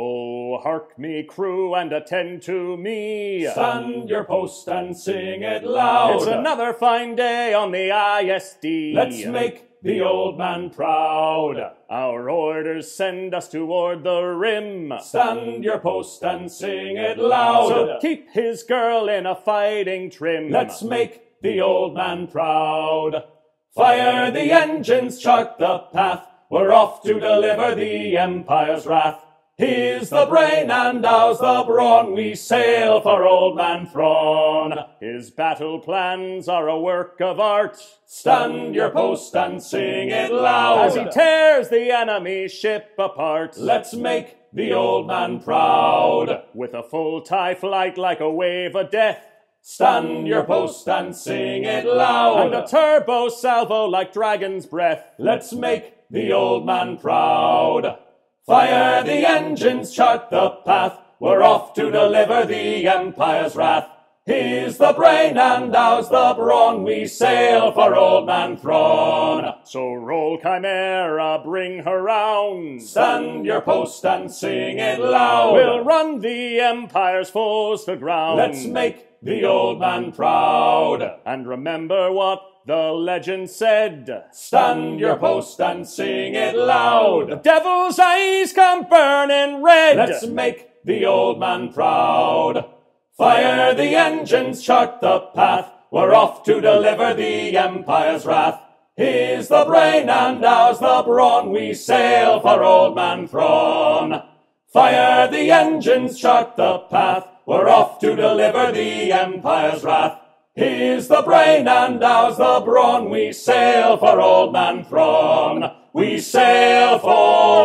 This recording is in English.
Oh, hark me, crew, and attend to me. Stand your post and sing it loud. It's another fine day on the ISD. Let's make the old man proud. Our orders send us toward the rim. Stand your post and sing it loud. So keep his girl in a fighting trim. Let's make the old man proud. Fire the engines, chart the path. We're off to deliver the Empire's wrath. He's the brain and ours the brawn, we sail for old man Thrawn. His battle plans are a work of art. Stand your post and sing it loud. As he tears the enemy ship apart. Let's make the old man proud. With a full TIE flight like a wave of death. Stand your post and sing it loud. And a turbo salvo like dragon's breath. Let's make the old man proud. Fire the engines, chart the path. We're off to deliver the Empire's wrath. He's the brain and ours the brawn. We sail for old man Thrawn. So roll Chimera, bring her round. Stand your post and sing it loud. We'll run the Empire's foes to ground. Let's make the old man proud. And remember what the legend said. Stand your post and sing it loud. The devil's eyes come burning red. Let's make the old man proud. Fire the engines, chart the path. We're off to deliver the Empire's wrath. He's the brain and ours the brawn. We sail for old man Thrawn. Fire the engines, chart the path. We're off to deliver the Empire's wrath. He's the brain and ours the brawn. We sail for old man Thrawn. We sail for